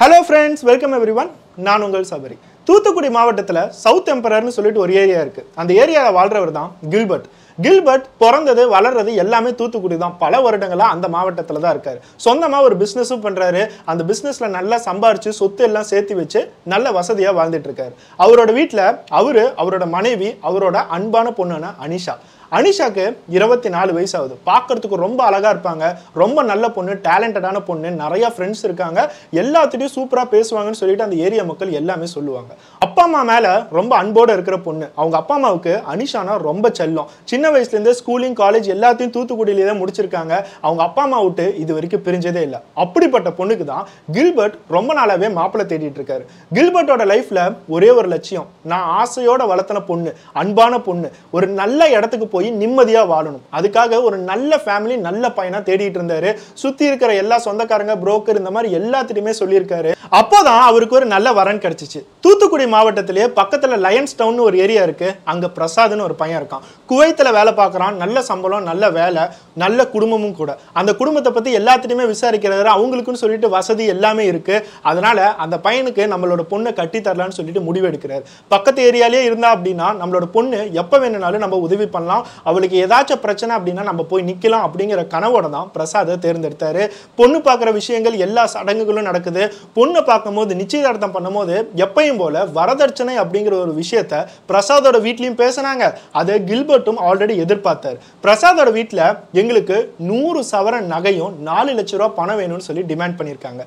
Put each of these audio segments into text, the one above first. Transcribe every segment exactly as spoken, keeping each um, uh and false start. Hello friends, welcome everyone. நான் உங்கள் சபரி. தூத்துக்குடி மாவட்டத்துல சவுத் எம்பரர்னு சொல்லிட்டு ஒரு ஏரியா இருக்கு. அந்த ஏரியால வாழ்றவர் தான் கில்பர்ட். கில்பர்ட் பிறந்தது வளர்றது எல்லாமே தூத்துக்குடி தான். பல வருடங்களா அந்த மாவட்டத்துல தான் இருக்காரு. சொந்தமா ஒரு பிசினஸும் பண்றாரு. அந்த பிசினஸ்ல நல்லா சம்பாரிச்சு சொத்து எல்லாம் சேர்த்து வச்சு நல்ல வசதியா வாழ்ந்துட்டு இருக்காரு. அவரோட வீட்ல அவரு, அவரோட மனைவி, அவரோட அன்பான பொண்ணுனா அனிஷா. அனிஷாக்கு இருபத்தி நான்கு வயசு ஆகுது. பார்க்கிறதுக்கு ரொம்ப அழகா இருப்பாங்க. ரொம்ப நல்ல பொண்ணு, டாலண்டடான பொண்ணு, நிறைய ஃப்ரெண்ட்ஸ் இருக்காங்க. எல்லாத்துட்டயும் சூப்பரா பேசுவாங்கன்னு சொல்லிட்டு அந்த ஏரியா மக்கள் எல்லாமே சொல்லுவாங்க. அப்பா அம்மா மேல ரொம்ப அன்போட இருக்கிற பொண்ணு. அவங்க அப்பா அம்மாவுக்கு அனிஷானா ரொம்ப செல்லம். சின்ன வயசுல இருந்து ஸ்கூலிங், காலேஜ் எல்லாத்தையும் தூத்துக்குடியில தான் முடிச்சிருக்காங்க. அவங்க அப்பா அம்மா விட்டு இது வரைக்கும் பிரிஞ்சதே இல்லை. அப்படிப்பட்ட பொண்ணுக்கு தான் கில்பர்ட் ரொம்ப நாளாவே மாப்பிள்ளை தேடிட்டு இருக்காரு. கில்பர்ட்டோட லைஃப்ல ஒரே ஒரு லட்சியம், நான் ஆசையோட வளர்த்தின பொண்ணு, அன்பான பொண்ணு, ஒரு நல்ல இடத்துக்கு போய் நிம்மதியா வாழணும். அதுக்காக ஒரு நல்ல ஃபேமிலி, நல்ல பையனா தேடிட்டு இருந்தாரு. சுத்தி இருக்கிற எல்லா சொந்தக்காரங்க, புரோக்கர், இந்த மாதிரி எல்லாத்திட்டையுமே சொல்லியிருக்காரு. அப்போதான் அவருக்கு ஒரு நல்ல வரன் கிடைச்சிச்சு. தூத்துக்குடி மாவட்டத்திலேயே பக்கத்துல லயன்ஸ் டவுன் ஒரு ஏரியா இருக்கு. அங்க பிரசாத்னு ஒரு பையன் இருக்கான். குவைத்துல வேலை பார்க்கறான். நல்ல சம்பளம், நல்ல வேலை, நல்ல குடும்பமும் கூட. அந்த குடும்பத்தை பத்தி எல்லாத்திட்டையுமே விசாரிக்கிறாரு. அவங்களுக்குன்னு சொல்லிட்டு வசதி எல்லாமே இருக்கு. அதனால அந்த பையனுக்கு நம்மளோட பொண்ணை கட்டி தரலான்னு சொல்லிட்டு முடிவு எடுக்கிறாரு. பக்கத்து ஏரியாலேயே இருந்தா அப்படின்னா நம்மளோட பொண்ணு எப்ப வேணும்னாலும் நம்ம உதவி பண்ணலாம். அவளுக்கு ஏதாச்சும் பிரச்சனை அப்படின்னா நம்ம போய் நிக்கலாம் அப்படிங்கிற கனவோட தான் பிரசாத் தேர்ந்தெடுத்தாரு. பொண்ணு பார்க்குற விஷயங்கள், எல்லா சடங்குகளும் நடக்குது. பொண்ணை பார்க்கும்போது, நிச்சயதார்த்தம் பண்ணும்போது எப்பயும் போல வரதட்சணை அப்படிங்கிற ஒரு விஷயத்த பிரசாதோட வீட்லையும் பேசினாங்க. அதை கில்பர்ட்டும் ஆல்ரெடி எதிர்பார்த்தாரு. பிரசாதோட வீட்டில் எங்களுக்கு நூறு சவர நகையும் நாலு லட்ச ரூபா பணம் வேணும்னு சொல்லி டிமாண்ட் பண்ணியிருக்காங்க.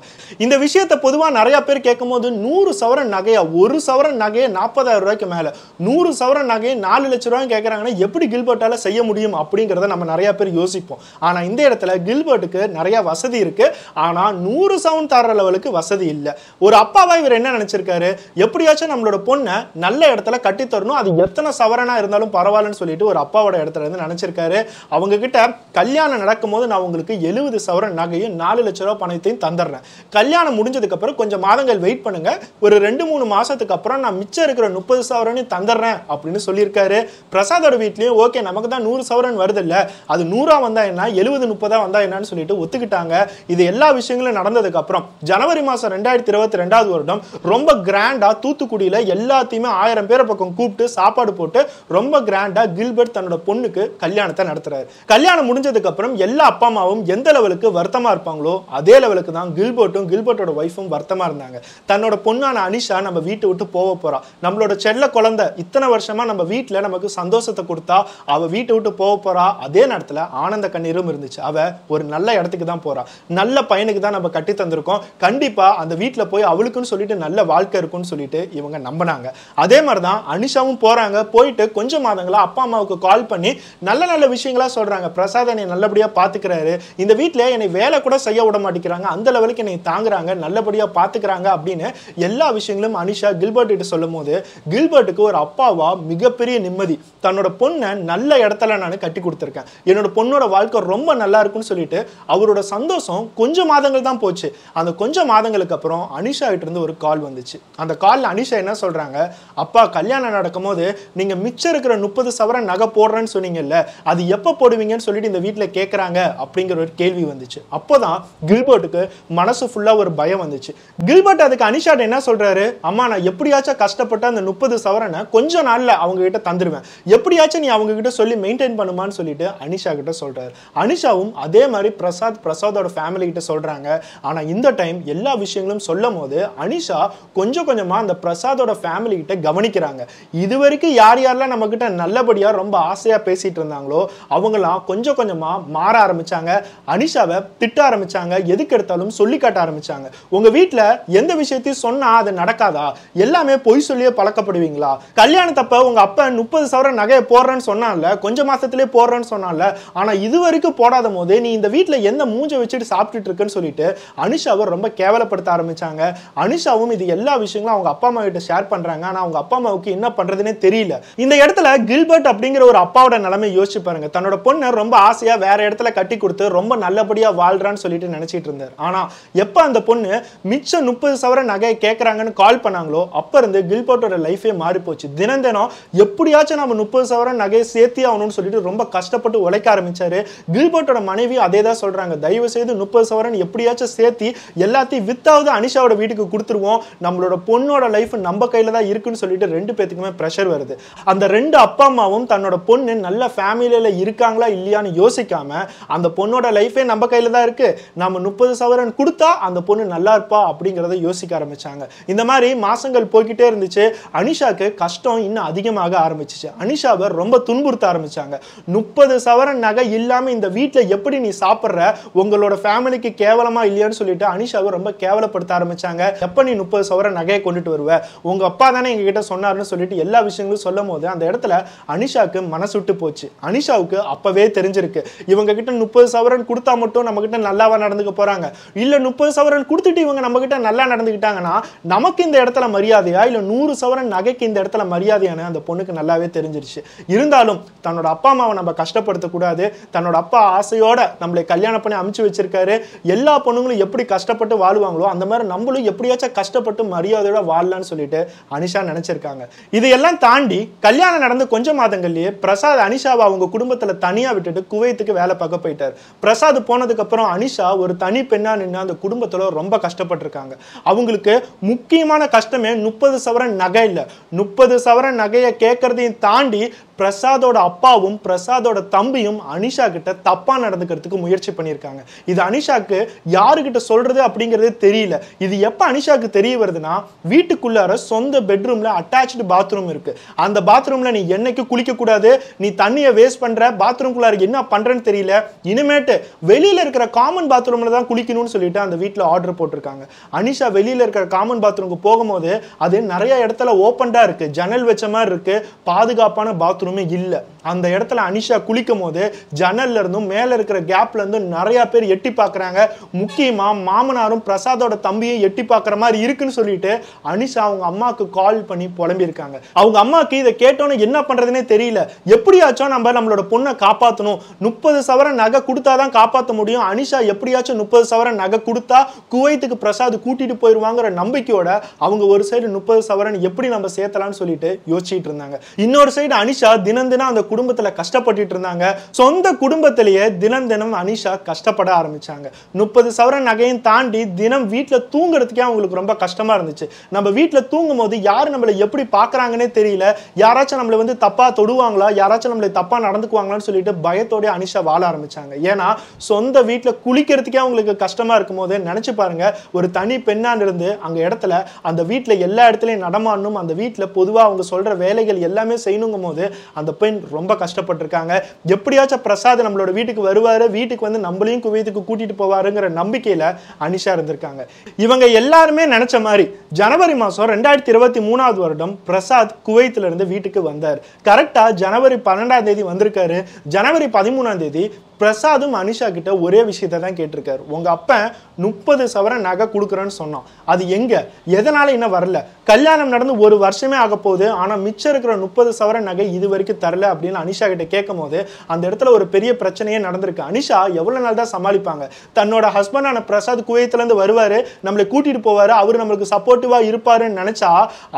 இந்த விஷயத்த பொதுவாக நிறைய பேர் கேட்கும் போது, நூறு சவர நகையா, ஒரு சவர நகையை நாற்பதாயிரம் ரூபாய்க்கு மேல, நூறு சவர நகையை நாலு லட்ச ரூபாய் கேட்கறாங்கன்னா எப்படி கில்பர்ட்டால செய்ய முடியும் அப்படிங்கறத நம்ம நிறைய பேர் யோசிப்போம். ஆனா இந்த இடத்துல கில்பர்ட்டுக்கு நிறைய வசதி இருக்கு. ஆனா நூறு சவுண்ட் தர அளவுக்கு வசதி இல்ல. ஒரு அப்பாவா இவர் என்ன நினைச்சிருக்காரு, எப்படியாச்சும் நம்மளோட பொண்ணை நல்ல இடத்துல கட்டி தரணும், அது எத்தனை சவரனா இருந்தாலும் பரவாயில்லன்னு சொல்லிட்டு ஒரு அப்பாவோட இடத்துல இருந்து நினைச்சிருக்காரு. அவங்க கிட்ட கல்யாணம் நடக்கும் போது நான் உங்களுக்கு எழுபது சவரன் நகையும் நாலு லட்ச ரூபாய் பணத்தையும் தந்துடுறேன். கல்யாணம் முடிஞ்சதுக்கு அப்புறம் கொஞ்சம் மாதங்கள் வெயிட் பண்ணுங்க, ஒரு ரெண்டு மூணு மாசத்துக்கு அப்புறம் நான் மிச்சம் இருக்கிற முப்பது சவரனையும் தந்துடுறேன் அப்படின்னு சொல்லியிருக்காரு. பிரசாதோட வீட்லயும் ஓகே, நமக்கு தான் நூறு சவரன் வருது இல்ல, அது நூறா வந்தா என்ன, எழுபது முப்பதா வந்தா என்னன்னு சொல்லிட்டு ஒத்துக்கிட்டாங்க. இது எல்லா விஷயங்களும் நடந்ததுக்கு அப்புறம் ஜனவரி மாசம் ரெண்டாயிரத்தி இருபத்தி ரெண்டாவது வருடம் ரொம்ப கிராண்டா தூத்துக்குடியில எல்லாத்தையுமே ஆயிரம் பேரை பக்கம் கூப்பிட்டு சாப்பாடு போட்டு ரொம்ப கிராண்டா கில்பர்ட் தன்னோட பொண்ணுக்கு கல்யாணத்தை நடத்துறாரு. கல்யாணம் முடிஞ்சதுக்கு அப்புறம் எல்லா அப்பா அம்மாவும் எந்த லெவலுக்கு வருத்தமா இருப்பாங்களோ அதே லெவலுக்கு தான் கில்பர்ட்டும் கில்பர்ட்டோட ஒய்ஃபும் வருத்தமா இருந்தாங்க. தன்னோட பொண்ணான அனிஷா நம்ம வீட்டை விட்டு போக போறா, நம்மளோட செல்ல குழந்தை இத்தனை வருஷமா நம்ம வீட்டுல நமக்கு சந்தோஷத்தை கொடுத்தா அவ வீட்டை விட்டு போக போறா. அதே நேரத்துல ஆனந்த கண்ணீரும் இருந்துச்சு. அவ ஒரு நல்ல இடத்துக்கு தான் போறா, நல்ல பையனுக்கு தான் நம்ம கட்டி தந்திருக்கோம், கண்டிப்பா அந்த வீட்டுல போய் அவளுக்குன்னு சொல்லிட்டு நல்ல வாழ்க்கை இருக்கும்னு சொல்லிட்டு இவங்க நம்பினாங்க. அதே மாதிரிதான் அனிஷாவும் போறாங்க. போயிட்டு கொஞ்சம் மாதங்களா அப்பா அம்மாவுக்கு கால் பண்ணி நல்ல நல்ல விஷயங்களா சொல்றாங்க. பிரசாத் என்னை நல்லபடியா பாத்துக்கிறாரு, இந்த வீட்டுல என்னை வேலை கூட செய்ய விட மாட்டேங்கிறாங்க, அந்த லெவலுக்கு என்னை தாங்குறாங்க, நல்லபடியா பாத்துக்கிறாங்க அப்படின்னு எல்லா விஷயங்களும் அனிஷா கில்பர்ட் கிட்ட சொல்லும் போது கில்பர்ட்டுக்கு ஒரு அப்பாவா மிகப்பெரிய நிம்மதி. தன்னோட பொண்ணை நல்ல இடத்துல நான் கட்டி கொடுத்துருக்கேன், என்னோட பொண்ணோட வாழ்க்கை ரொம்ப நல்லா இருக்குன்னு சொல்லிட்டு அவரோட சந்தோஷம் கொஞ்ச மாதங்கள் தான் போச்சு. அந்த கொஞ்ச மாதங்களுக்கு அப்புறம் அனிஷா கிட்ட இருந்து ஒரு கால் வந்துச்சு. அந்த கால்ல அனிஷா என்ன சொல்றாங்க, அப்பா கல்யாணம் நடக்கும் போது நீங்க மிச்சம் இருக்கிற முப்பது சவரன் நகை போடுறேன்னு சொன்னீங்கல்ல, அது எப்ப போடுவீங்கன்னு சொல்லிட்டு இந்த வீட்டுல கேட்கறாங்க அப்படிங்கிற ஒரு கேள்வி வந்துச்சு. அப்போதான் கில்பர்ட்டுக்கு மனசு ஃபுல்லா ஒரு பயம் வந்துச்சு. கில்பர்ட் அதுக்கு அனிஷா என்ன சொல்றாரு, அம்மா நான் எப்படியாச்சும் கஷ்டப்பட்டு அந்த முப்பது சவரனை கொஞ்ச நாள்ல அவங்க கிட்ட தந்துருவேன், எப்படியாச்சும் நீ அவங்க கிட்ட சொல்லி மெயின்டைன் பண்ணுமான்னு சொல்லிட்டு அனிஷா கிட்ட சொல்றாரு. அனிஷாவும் அதே மாதிரி பிரசாத் பிரசாதோட ஃபேமிலி கிட்ட சொல்றாங்க. ஆனா இந்த டைம் எல்லா விஷயங்களும் சொல்லும் போது அனிஷா கொஞ்சம் கொஞ்சமா அந்த பிரசாதோட ஃபேமிலி கிட்ட கவனிக்கிறாங்க. இதுவரைக்கும் யார் யாரெல்லாம் நம்ம கிட்ட நல்லபடியா ரொம்ப ஆசையா பேசிட்டு இருந்தாங்களோ அவங்களாம் கொஞ்சம் கொஞ்சமா மாற ஆரம்பிச்சாங்க. அனிஷாவை திட்ட ஆரம்பிச்சாங்க, எதுக்கு எடுத்தாலும் சொல்லி காட்ட ஆரம்பிச்சாங்க. உங்க வீட்டுல எந்த விஷயத்தையும் சொன்னா அது நடக்காதா, எல்லாமே பொய் சொல்லியே பழக்கப்படுவீங்களா, கல்யாணத்தப்ப உங்க அப்பா முப்பது சவரன் நகையை போடுறேன்னு சொன்னான்ல, கொஞ்ச மாசத்திலே போடுறேன்னு சொன்னான்ல, ஆனா இது வரைக்கும் போடாத போது நீ இந்த வீட்டுல எந்த மூஞ்ச வச்சுட்டு சாப்பிட்டுட்டு இருக்கன்னு சொல்லிட்டு அனிஷாவை ரொம்ப கேவலப்படுத்த ஆரம்பிச்சாங்க. அனிஷாவும் இது எல்லா விஷயங்களும் அவங்க அப்பா அம்மா கிட்ட ஷேர் பண்றாங்க. ஆனா அவங்க அப்பா அம்மாவுக்கு என்ன பண்றதுன்னே தெரியல. இந்த இடத்துல கில்பர்ட் அப்படிங்கிற ஒரு அப்பாவோட நிலைமை யோசிச்சு பாருங்க. தன்னோட பொண்ணை ரொம்ப ஆசையா வேற இடத்துல கட்டி கொடுத்து ரொம்ப நல்லபடியா வாழ்றான்னு சொல்லிட்டு நினைச்சிட்டு இருந்தார். ஆனா எப்ப அந்த பொண்ணு மிச்ச முப்பது சவர நகையை கேட்கறாங்கன்னு கால் பண்ணாங்களோ அப்ப இருந்து கில்பர்ட்டோட லைஃபே மாறி போச்சு. தினம் தினம் எப்படியாச்சும் நம்ம முப்பது சவர நகையை சேர்த்தி ஆகணும்னு சொல்லிட்டு ரொம்ப கஷ்டப்பட்டு உழைக்க ஆரம்பிச்சாரு. கில்பர்ட்டோட மனைவி அதே தான் சொல்றாங்க, தயவு செய்து முப்பது சவரன் எப்படியாச்சும் சேர்த்தி எல்லாத்தையும் வித்தாவது அனிஷாவோட வீட்டுக்கு கொடுத்துருவோம், நம்மளோட பொண்ணோட லைஃப் நம்ம கையில தான் இருக்குன்னு சொல்லிட்டு ரெண்டு பேத்துக்குமே ப்ரெஷர் வருது. அந்த ரெண்டு அப்பா அம்மாவும் தன்னோட பொண்ணு நல்ல ஃபேமிலியில இருக்காங்களா இல்லையான்னு யோசிக்காம அந்த பொண்ணோட லைஃபே நம்ம கையில தான் இருக்கு, நம்ம முப்பது சவரன் கொடுத்தா அந்த பொண்ணு நல்லா இருப்பா அப்படிங்கிறத யோசிக்க ஆரம்பிச்சாங்க. இந்த மாதிரி மாசங்கள் போய்கிட்டே இருந்துச்சு. அனிஷாக்கு கஷ்டம் இன்னும் அதிகமாக ஆரம்பிச்சிச்சு. அனிஷாவை ரொம்ப துன்புறுத்த ஆரம்பிச்சாங்க. முப்பது சவரன் நகை இல்லாம இந்த வீட்டுல எப்படி நீ சாப்பிடுற, உங்களோட ஃபேமிலிக்கு கேவலமா இல்லையான்னு சொல்லிட்டு அனிஷாவை ரொம்ப கேவலப்படுத்த ஆரம்பிச்சாங்க. எப்ப நீ முப்பது சவரன் நகையை கொண்டுட்டு வருவ, உங்க அப்பா தானே எங்க கிட்ட சொன்னாருன்னு சொல்லிட்டு எல்லா விஷயங்களும் சொல்லும் போது அந்த இடத்துல அனிஷாக்கு மனசுட்டு போச்சு. அனிஷாவுக்கு அப்பவே தெரிஞ்சிருக்கு, இவங்க கிட்ட முப்பது சவரன் கொடுத்தா மட்டும் நம்ம கிட்ட நல்லாவா நடந்துக்க போறாங்க, இல்ல முப்பது சவரன் கொடுத்துட்டு இவங்க நம்ம கிட்ட நல்லா நடந்துக்கிட்டாங்கன்னா நமக்கு இந்த இடத்துல மரியாதையா, இல்ல நூறு சவரன் நகைக்கு இந்த இடத்துல மரியாதையான அந்த பொண்ணுக்கு நல்லாவே தெரிஞ்சிருச்சு. இருந்தாலும் தன்னோட அப்பா அம்மாவை நம்ம கஷ்டப்படுத்த கூடாது, தன்னோட அப்பா ஆசையோட நம்மளை கல்யாணம் பண்ணி அமுச்சு வச்சிருக்காரு, எல்லா பொண்ணுங்களும் எப்படி கஷ்டப்பட்டு வாழுவாங்களோ அந்த மாதிரி நம்மளும் எப்படியாச்சும் கஷ்டப்பட்டு மரியாதையோட வாழலாம்னு சொல்லிட்டு அனிஷா நினைச்சிருக்காங்க. இதையெல்லாம் தாண்டி கல்யாணம் நடந்து கொஞ்ச மாதங்கள்லயே பிரசாத் அனிஷாவை அவங்க குடும்பத்துல தனியா விட்டுட்டு குவைத்துக்கு வேலை பார்க்க போயிட்டார். பிரசாத் போனதுக்கு அப்புறம் அனிஷா ஒரு தனி பெண்ணா நின்று அந்த குடும்பத்துல ரொம்ப கஷ்டப்பட்டிருக்காங்க. அவங்களுக்கு முக்கியமான கஷ்டமே முப்பது சவரன் நகை இல்ல, முப்பது சவரன் நகையை கேட்கறதையும் தாண்டி பிரசாதோட அப்பாவும் பிரசாதோட தம்பியும் அனிஷா கிட்ட தப்பா நடந்துக்கிறதுக்கு முயற்சி பண்ணியிருக்காங்க. இது அனிஷாக்கு யாருக்கிட்ட சொல்றது அப்படிங்கிறதே தெரியல. இது எப்ப அனிஷாக்கு தெரிய வருதுன்னா, வீட்டுக்குள்ளார சொந்த பெட்ரூம்ல அட்டாச்சு பாத்ரூம் இருக்கு. அந்த பாத்ரூம்ல நீ என்னைக்கு குளிக்க கூடாது, நீ தண்ணியை வேஸ்ட் பண்ற, பாத்ரூம்குள்ளார என்ன பண்றேன்னு தெரியல, இனிமேட்டு வெளியில இருக்கிற காமன் பாத்ரூம்ல தான் குளிக்கணும்னு சொல்லிட்டு அந்த வீட்டுல ஆர்டர் போட்டிருக்காங்க. அனிஷா வெளியில இருக்கிற காமன் பாத்ரூமுக்கு போகும்போது அது நிறைய இடத்துல ஓப்பன்டா இருக்கு, ஜன்னல் வச்ச மாதிரி இருக்கு, பாதுகாப்பான பாத்ரூம் இல்ல. அந்த இடத்துல அனிஷா குளிக்கும் போது ஜன்னல்ல இருந்தும் மேல இருக்கிற கேப்ல இருந்தும் நிறைய பேர் எட்டி பாக்குறாங்க. முக்கியமா மாமனாரும் பிரசாதோட தம்பியும் எட்டி பாக்குற மாதிரி இருக்குன்னு சொல்லிட்டு அனிஷா அவங்க அம்மாக்கு கால் பண்ணி புலம்பி இருக்காங்க. அவங்க அம்மாக்கு இதை கேட்டோன்னு என்ன பண்றதுன்னே தெரியல. எப்படியாச்சும் நம்ம நம்மளோட பொண்ணை காப்பாற்றணும், முப்பது சவரன் நகை கொடுத்தாதான் காப்பாற்ற முடியும், அனிஷா எப்படியாச்சும் முப்பது சவரன் நகை கொடுத்தா குவைத்துக்கு பிரசாத் கூட்டிட்டு போயிருவாங்கிற நம்பிக்கையோட அவங்க ஒரு சைடு முப்பது சவரன் எப்படி நம்ம சேர்த்தலாம்னு சொல்லிட்டு யோசிச்சுட்டு இருந்தாங்க. இன்னொரு சைடு அனிஷா தினம் தினம் அந்த குடும்பத்துல கஷ்டப்பட்டு இருந்தாங்க. சொந்த குடும்பத்திலேயே தினம் தினம் அனிஷா கஷ்டப்பட ஆரம்பிச்சாங்க. முப்பது சவரன் நகையும் தாண்டி தினம் வீட்டுல தூங்குறதுக்கே அவங்களுக்கு ரொம்ப கஷ்டமா இருந்துச்சு. நம்ம வீட்டுல தூங்கும் போது யாரு நம்மளை எப்படி பாக்குறாங்கன்னே தெரியல, யாராச்சும் நம்மளை வந்து தப்பா தொடுவாங்களா, யாராச்சும் நம்மளை தப்பா நடந்துக்குவாங்களான்னு சொல்லிட்டு பயத்தோடய அனிஷா வாழ ஆரம்பிச்சாங்க. ஏன்னா சொந்த வீட்டுல குளிக்கிறதுக்கே அவங்களுக்கு கஷ்டமா இருக்கும் போது நினைச்சு பாருங்க, ஒரு தனி பெண்ணான் இருந்து அங்க இடத்துல அந்த வீட்டுல எல்லா இடத்துலயும் நடமாடணும், அந்த வீட்டுல பொதுவா அவங்க சொல்ற வேலைகள் எல்லாமே செய்யணுங்கும் போது அந்த பெண் ரொம்ப கஷ்டப்பட்டிருக்காங்க. எப்படியாச்சும் பிரசாத் நம்மளோட வீட்டுக்கு வருவாரு, வீட்டுக்கு வந்து நம்மளையும் குவைத்துக்கு கூட்டிட்டு போவாருங்கிற நம்பிக்கையில அனிஷா இருந்திருக்காங்க. இவங்க எல்லாருமே நினைச்ச மாதிரி ஜனவரி மாசம் ரெண்டாயிரத்தி இருபத்தி மூணாவது வருடம் பிரசாத் குவைத்துல இருந்து வீட்டுக்கு வந்தார். கரெக்டா ஜனவரி பன்னெண்டாம் தேதி வந்திருக்காரு. ஜனவரி பதிமூணாம் தேதி பிரசாதும் அனிஷா கிட்ட ஒரே விஷயத்தை தான் கேட்டிருக்காரு. உங்க அப்பன் முப்பது சவரன் நகை கொடுக்குறேன்னு சொன்னான், அது எங்க, எதனால இன்னும் வரல, கல்யாணம் நடந்து ஒரு வருஷமே ஆக போகுது, ஆனா மிச்சம் இருக்கிற முப்பது சவரன் நகை இது வரைக்கும் தரல அப்படின்னு அனிஷா கிட்ட கேட்கும் போது அந்த இடத்துல ஒரு பெரிய பிரச்சனையே நடந்திருக்கு. அனிஷா எவ்வளவு நாள் தான் சமாளிப்பாங்க. தன்னோட ஹஸ்பண்டான பிரசாத் குவைத்துல இருந்து வருவாரு, நம்மளை கூட்டிட்டு போவாரு, அவரு நம்மளுக்கு சப்போர்ட்டிவா இருப்பாருன்னு நினைச்சா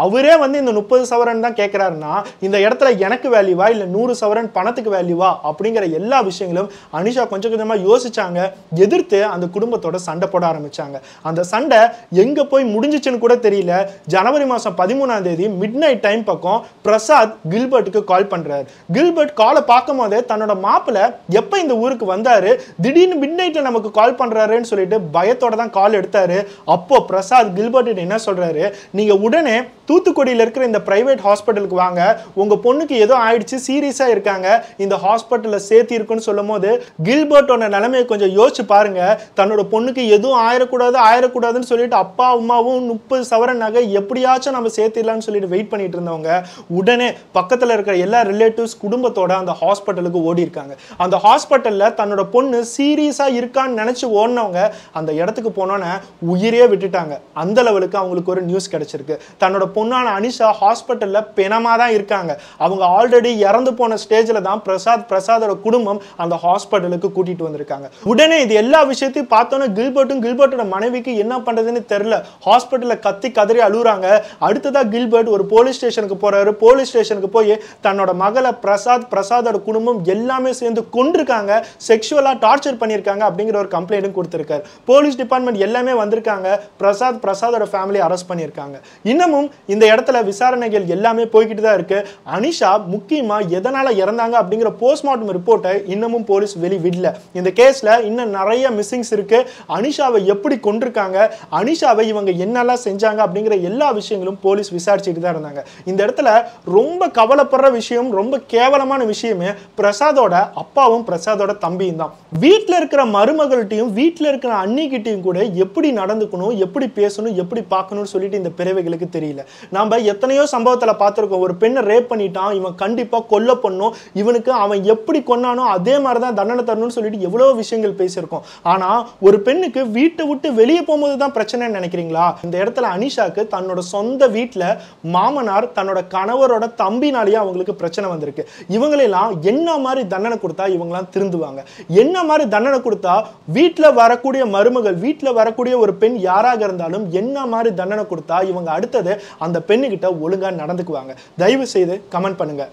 அவரே வந்து இந்த முப்பது சவரன் தான் கேட்கிறாருன்னா இந்த இடத்துல எனக்கு வேல்யூவா, இல்ல நூறு சவரன் பணத்துக்கு வேல்யூவா அப்படிங்கிற எல்லா விஷயங்களும் அனிஷா கொஞ்சம் கொஞ்சமா யோசிச்சாங்க. எதிர்த்து அந்த குடும்பத்தோட சண்டை போட ஆரம்பிச்சாங்க. அந்த சண்டை எங்க போய் முடிஞ்சிச்சுன்னு கூட தெரியல. ஜனவரி மாசம் பதிமூணாம் தேதி மிட் நைட் டைம் பக்கம் பிரசாத் கில்பர்ட்டுக்கு கால் பண்றாரு. கில்பர்ட் காலை பார்க்கும் போதே தன்னோட மாப்பிள்ளை எப்ப இந்த ஊருக்கு வந்தாரு, திடீர்னு மிட் நைட்ல நமக்கு கால் பண்றாருன்னு சொல்லிட்டு பயத்தோட தான் கால் எடுத்தாரு. அப்போ பிரசாத் கில்பர்ட் என்ன சொல்றாரு, நீங்க உடனே தூத்துக்குடியில் இருக்கிற இந்த பிரைவேட் ஹாஸ்பிட்டலுக்கு வாங்க, உங்க பொண்ணுக்கு ஏதோ ஆயிடுச்சு, சீரியஸா இருக்காங்க, இந்த ஹாஸ்பிட்டல்ல சேர்த்தி இருக்குன்னு சொல்லும் போது கில்பர்ட்டோட நிலைமையை கொஞ்சம் யோசிச்சு பாருங்க. தன்னோட பொண்ணுக்கு எதுவும் ஆயிரக்கூடாது ஆயிரக்கூடாதுன்னு சொல்லிட்டு அப்பா அம்மாவும் முப்பது சவரன் நகை எப்படியாச்சும் நம்ம சேர்த்திடலாம்னு சொல்லிட்டு வெயிட் பண்ணிட்டு இருந்தவங்க உடனே பக்கத்துல இருக்கிற எல்லா ரிலேட்டிவ்ஸ் குடும்பத்தோட அந்த ஹாஸ்பிடலுக்கு ஓடி இருக்காங்க. அந்த ஹாஸ்பிடல்ல தன்னோட பொண்ணு சீரியஸா இருக்கான்னு நினைச்சு ஓடுனவங்க அந்த இடத்துக்கு போனோனே உயிரே விட்டுட்டாங்க. அந்த லெவலுக்கு அவங்களுக்கு ஒரு நியூஸ் கிடைச்சிருக்கு. தன்னோட பொண்ணான அனிஷா ஹாஸ்பிடல்ல பெணமா தான் இருக்காங்க. அவங்க ஆல்ரெடி இறந்து போன ஸ்டேஜ்ல தான் பிரசாத் பிரசாதோட குடும்பம் அந்த ஹாஸ்பிடலுக்கு கூட்டிட்டு வந்திருக்காங்க. உடனே இது எல்லா விஷயத்தையும் பார்த்தோன்னே கில்பர்ட்டும் கில்பர்ட்டோட மனைவிக்கு என்ன பண்றதுன்னு தெரியல. ஹாஸ்பிடல்ல கத்தி கதறி அழுறாங்க. அடுத்ததா கில்பர்ட் ஒரு போலீஸ் ஸ்டேஷனுக்கு போறாரு. போலீஸ் ஸ்டேஷனுக்கு போய் தன்னோட மகளை பிரசாத் பிரசாதோட குடும்பம் எல்லாமே சேர்ந்து கொன்றிருக்காங்க, செக்ஷுவலா டார்ச்சர் பண்ணியிருக்காங்க அப்படிங்கிற ஒரு கம்ப்ளைண்ட்டும் கொடுத்திருக்காரு. போலீஸ் டிபார்ட்மெண்ட் எல்லாமே வந்திருக்காங்க. பிரசாத் பிரசாதோட ஃபேமிலி அரெஸ்ட் பண்ணியிருக்காங்க. இன்னமும் இந்த இடத்துல விசாரணைகள் எல்லாமே போய்கிட்டு தான் இருக்கு. அனிஷா முக்கியமா எதனால இறந்தாங்க அப்படிங்கிற போஸ்ட்மார்ட்டம் ரிப்போர்ட்டை இன்னமும் போலீஸ் வெளிவிடல. இந்த கேஸ்ல இன்னும் நிறைய மிஸ்ஸிங்ஸ் இருக்கு. அனிஷாவை எப்படி கொன்றிருக்காங்க, அனிஷாவை இவங்க என்னெல்லாம் செஞ்சாங்க அப்படிங்கிற எல்லா விஷயங்களும் போலீஸ் விசாரிச்சுட்டு தான் இருந்தாங்க. இந்த இடத்துல ரொம்ப கவலைப்படுற விஷயம், ரொம்ப கேவலமான விஷயமே பிரசாதோட அப்பாவும் பிரசாதோட தம்பியும் தான். வீட்டில் இருக்கிற மருமகள்கிட்டையும் வீட்டில் இருக்கிற அன்னிக்கிட்டையும் கூட எப்படி நடந்துக்கணும், எப்படி பேசணும், எப்படி பார்க்கணும்னு சொல்லிட்டு இந்த பிறவைகளுக்கு தெரியல. நம்ம எத்தனையோ சம்பவத்தில் பார்த்துருக்கோம். ஒரு பெண்ணை ரேப் பண்ணிட்டான், இவன் கண்டிப்பாக கொல்ல பண்ணும், இவனுக்கு அவன் எப்படி கொன்னானோ அதே மாதிரி தான் தண்டனை தரணும்னு சொல்லிட்டு எவ்வளோ விஷயங்கள் பேசியிருக்கோம். ஆனால் ஒரு பெண்ணுக்கு வீட்டை விட்டு வெளியே போகும்போது தான் பிரச்சனைன்னு நினைக்கிறீங்களா? இந்த இடத்துல அனிஷாக்கு தன்னோட சொந்த வீட்டில் மாமனார் தன்னோட கணவரோட தம்பினாலேயே அவங்களுக்கு பிரச்சனை வந்திருக்கு. இவங்களெல்லாம் என்ன மாதிரி தண்டனை கொடுத்தா இவங்களாம் திருந்துவாங்க? என்ன மாதிரி தண்டனை கொடுத்தா வீட்டில் வரக்கூடிய மருமகள், வீட்டில் வரக்கூடிய ஒரு பெண் யாராக இருந்தாலும் என்ன மாதிரி தண்டனை கொடுத்தா இவங்க அடுத்தது அந்த பெண்ணுகிட்ட ஒழுங்காக நடந்துக்குவாங்க? தயவு செய்து கமெண்ட் பண்ணுங்க.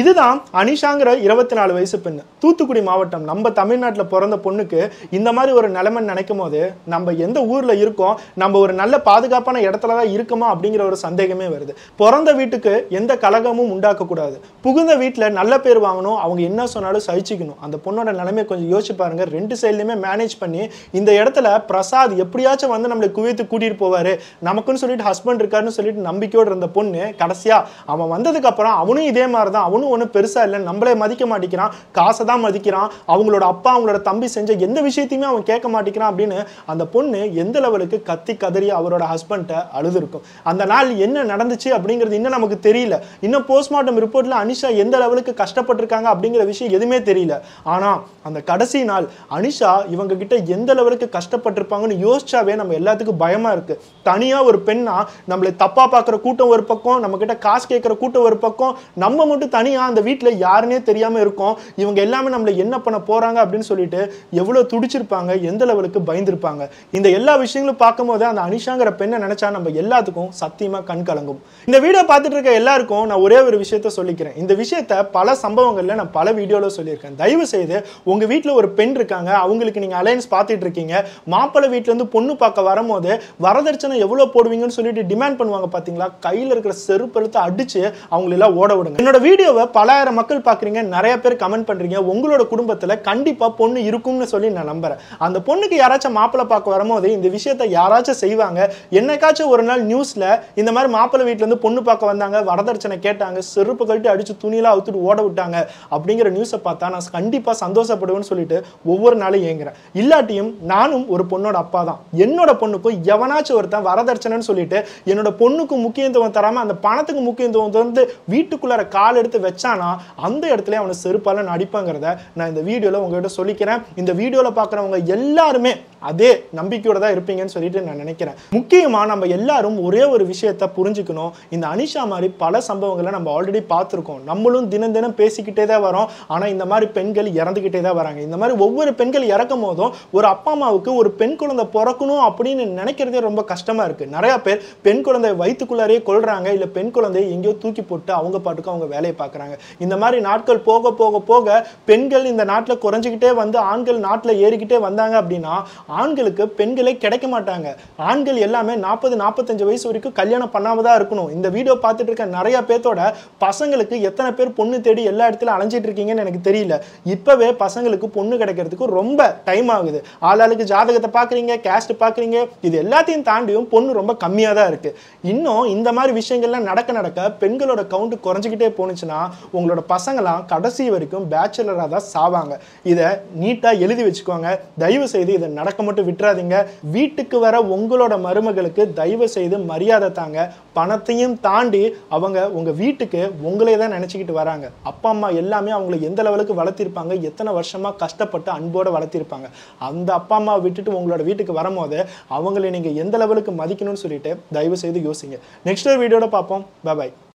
இதுதான் அனிஷாங்கிற இருபத்தி நாலு வயசு பெண், தூத்துக்குடி மாவட்டம், நம்ம தமிழ்நாட்டில் பிறந்த பொண்ணுக்கு இந்த மாதிரி ஒரு நிலைமை நினைக்கும் போது நம்ம எந்த ஊரில் இருக்கோம், நம்ம ஒரு நல்ல பாதுகாப்பான இடத்துல தான் இருக்கோமா அப்படிங்கிற ஒரு சந்தேகமே வருது. பிறந்த வீட்டுக்கு எந்த கலகமும் உண்டாக்கக்கூடாது. புகுந்த வீட்டில் நல்ல பேர் வாங்கணும், அவங்க என்ன சொன்னாலும் சகிச்சுக்கணும். அந்த பொண்ணோட நிலைமையை கொஞ்சம் யோசிச்சு பாருங்கள். ரெண்டு சைட்லையுமே மேனேஜ் பண்ணி இந்த இடத்துல பிரசாத் எப்படியாச்சும் வந்து நம்மளை குவித்து கூட்டிகிட்டு போவார், நமக்குன்னு சொல்லிட்டு ஹஸ்பண்ட் இருக்காருன்னு சொல்லிட்டு நம்பிக்கையோடு இருந்த பொண்ணு கடைசியாக அவன் வந்ததுக்கப்புறம் அவனும் இதே மாதிரி தான், அவனும் ஒன்றும் பெருசா இல்லை, நம்மளே மதிக்க மாட்டேங்கிறான், காசை தான் மதிக்கிறான், அவங்களோட அப்பா அவங்களோட தம்பி செஞ்ச எந்த விஷயத்தையுமே அவன் கேட்க மாட்டேங்கிறான் அப்படின்னு அந்த பொண்ணு எந்த லெவலுக்கு கத்தி கதறி அவரோட ஹஸ்பண்டை அழுதுருக்கும். அந்த நாள் என்ன நடந்துச்சு அப்படிங்கிறது இன்னும் நமக்கு தெரியல. இன்னும் போஸ்ட்மார்ட்டம் ரிப்போர்ட்ல அனிஷா எந்த லெவலுக்கு கஷ்டப்பட்டிருக்காங்க அப்படிங்கிற விஷயம் எதுவுமே தெரியல. ஆனால் அந்த கடைசி நாள் அனிஷா இவங்க கிட்ட எந்த லெவலுக்கு கஷ்டப்பட்டிருப்பாங்கன்னு யோசிச்சாவே நம்ம எல்லாத்துக்கும் பயமா இருக்கு. தனியா ஒரு பெண்ணா நம்மளை தப்பா பார்க்குற கூட்டம் ஒரு பக்கம், நம்ம கிட்ட காசு கேட்கிற கூட்டம் ஒரு பக்கம், நம்ம மட்டும் தனியா அந்த வீட்டில் யாருன்னே தெரியாம இருக்கும், இவங்க எல்லாமே நம்மளை என்ன பண்ண போறாங்க அப்படின்னு சொல்லிட்டு எவ்வளவு துடிச்சிருப்பாங்க, எந்த லெவலுக்கு பயந்துருப்பாங்க. இந்த எல்லா விஷயங்களும் பார்க்கும் போது அந்த அனிஷாங்கிற பெண்ணை நினைச்சா நம்ம எல்லாத்துக்கும் சத்தியமா கண் கலங்கும். இந்த வீடியோ பார்த்துட்டு இருக்க எல்லாருக்கும் நான் ஒரே ஒரு விஷயத்த சொல்லிக்கிறேன். இந்த விஷயத்த பல சம்பவங்கள்ல நான் பல வீடியோல சொல்லியிருக்கேன். தயவு செய்து உங்க வீட்டில் ஒரு பெண் இருக்காங்க, அவங்களுக்கு நீங்க அலையன்ஸ் பார்த்துட்டு இருக்கீங்க, மாப்பிள்ளை வீட்டுல இருந்து பொண்ணு பார்க்க வரும்போது வரதட்சணை எவ்வளவு போடுவீங்கன்னு சொல்லிட்டு டிமாண்ட் பண்ணுவாங்க பாத்தீங்களா? கையில் இருக்கிற செருப்பெழுத்து அடிச்சு அவங்களெல்லாம் ஓட விடுங்க. என்னோட வீடியோ பலாயிரம் மக்கள் பாக்குறீங்க, நிறைய பேர் கமெண்ட் பண்றீங்க. உங்களோட குடும்பத்துல கண்டிப்பா பொண்ணு இருக்கும்னு சொல்லி நான் நம்புறேன். அந்த பொண்ணுக்கு யாராச்சும் மாப்பிள்ளை பார்க்க வரும்போது இந்த விஷயத்தை யாராச்சும் செய்வாங்க. என்னைக்காச்சும் ஒரு நாள் நியூஸ்ல இந்த மாதிரி மாப்பிள்ளை வீட்டுல இருந்து பொண்ணு பார்க்க வந்தாங்க, வரதட்சணை கேட்டாங்க, செருப்பு கழட்டி அடிச்சு துணியெல்லாம் அவுத்துட்டு ஓட விட்டாங்க அப்படிங்கிற நியூஸை பார்த்தா நான் கண்டிப்பா சந்தோஷப்படுவேன்னு சொல்லிட்டு ஒவ்வொரு நாளும் ஏங்குறேன். இல்லாட்டியும் நானும் ஒரு பொண்ணோட அப்பா தான். என்னோட பொண்ணுக்கும் எவனாச்சும் ஒருத்தன் வரதட்சணைன்னு சொல்லிட்டு என்னோட பொண்ணுக்கு முக்கியத்துவம் தராம அந்த பணத்துக்கு முக்கியத்துவம் தந்து வீட்டுக்குள்ளார கால் எடுத்து வச்சானா அந்த இடத்துல அவனை செருப்பால அடிப்பாங்கிறத நான் இந்த வீடியோல உங்ககிட்ட சொல்லிக்கிறேன். இந்த வீடியோல பாக்குறவங்க எல்லாருமே அதே நம்பிக்கையோட தான் இருப்பீங்கன்னு சொல்லிட்டு நான் நினைக்கிறேன். முக்கியமா நம்ம எல்லாரும் ஒரே ஒரு விஷயத்த புரிஞ்சுக்கணும். இந்த அனிஷா மாதிரி பல சம்பவங்களை நம்ம ஆல்ரெடி பார்த்துருக்கோம். நம்மளும் தினம் தினம் பேசிக்கிட்டே தான் வரோம். ஆனா இந்த மாதிரி பெண்கள் இறந்துக்கிட்டே தான் வராங்க. இந்த மாதிரி ஒவ்வொரு பெண்கள் இறக்கும் போதும் ஒரு அப்பா அம்மாவுக்கு ஒரு பெண் குழந்தை பிறக்கணும் அப்படின்னு நினைக்கிறதே ரொம்ப கஷ்டமா இருக்கு. நிறைய பேர் பெண் குழந்தைய வயிற்றுக்குள்ளாரே கொள்றாங்க, இல்ல பெண் குழந்தைய எங்கேயோ தூக்கி போட்டு அவங்க பாட்டுக்கு அவங்க வேலையை பார்க்குறாங்க. இந்த மாதிரி நாட்கள் போக போக போக பெண்கள் இந்த நாட்டில் குறைஞ்சிக்கிட்டே வந்து ஆண்கள் நாட்டில் ஏறிக்கிட்டே வந்தாங்க அப்படின்னா ஆண்களுக்கு பெண்களே கிடைக்க மாட்டாங்க. ஆண்கள் எல்லாமே நாற்பது நாற்பத்தஞ்சு வயசு வரைக்கும் கல்யாணம் பண்ணாமதான் இருக்கணும். இந்த வீடியோ பார்த்துட்டு இருக்க நிறைய பேர்த்தோட பசங்களுக்கு எத்தனை பேர் பொண்ணு தேடி எல்லா இடத்துல அலைஞ்சிட்டு இருக்கீங்கன்னு எனக்கு தெரியல. இப்பவே பசங்களுக்கு பொண்ணு கிடைக்கிறதுக்கு ரொம்ப டைம் ஆகுது. ஆளாளுக்கு ஜாதகத்தை பார்க்குறீங்க, கேஸ்ட் பார்க்குறீங்க, இது எல்லாத்தையும் தாண்டியும் பொண்ணு ரொம்ப கம்மியாக தான் இருக்கு. இன்னும் இந்த மாதிரி விஷயங்கள்லாம் நடக்க நடக்க பெண்களோட கவுண்ட் குறைஞ்சிக்கிட்டே போனுச்சுன்னா உங்களோட பசங்களாம் கடைசி வரைக்கும் பேச்சலரா தான் சாவாங்க இத நீட்டா எழுதி வெச்சுக்கோங்க தயவு செய்து இத நடக்க மட்டும் விட்டுறாதீங்க வீட்டுக்கு வர உங்களோட மருமகளுக்கு தயவு செய்து மரியாதை தாங்க பணத்தையும் தாண்டி அவங்க உங்க வீட்டுக்கு உங்களே தான் நினைச்சிட்டு வராங்க அப்பா அம்மா எல்லாமே அவங்களை எந்த லெவலுக்கு வளர்த்தி இருப்பாங்க எத்தனை வருஷமா கஷ்டப்பட்டு அன்போட வளர்த்தி இருப்பாங்க அந்த அப்பா அம்மா விட்டுட்டு உங்களோட வீட்டுக்கு வரும்போது அவங்களை நீங்க எந்த லெவலுக்கு மதிக்கணும்னு சொல்லிட்டு தயவு செய்து யோசிங்க நெக்ஸ்ட் வீடியோல பாப்போம் bye bye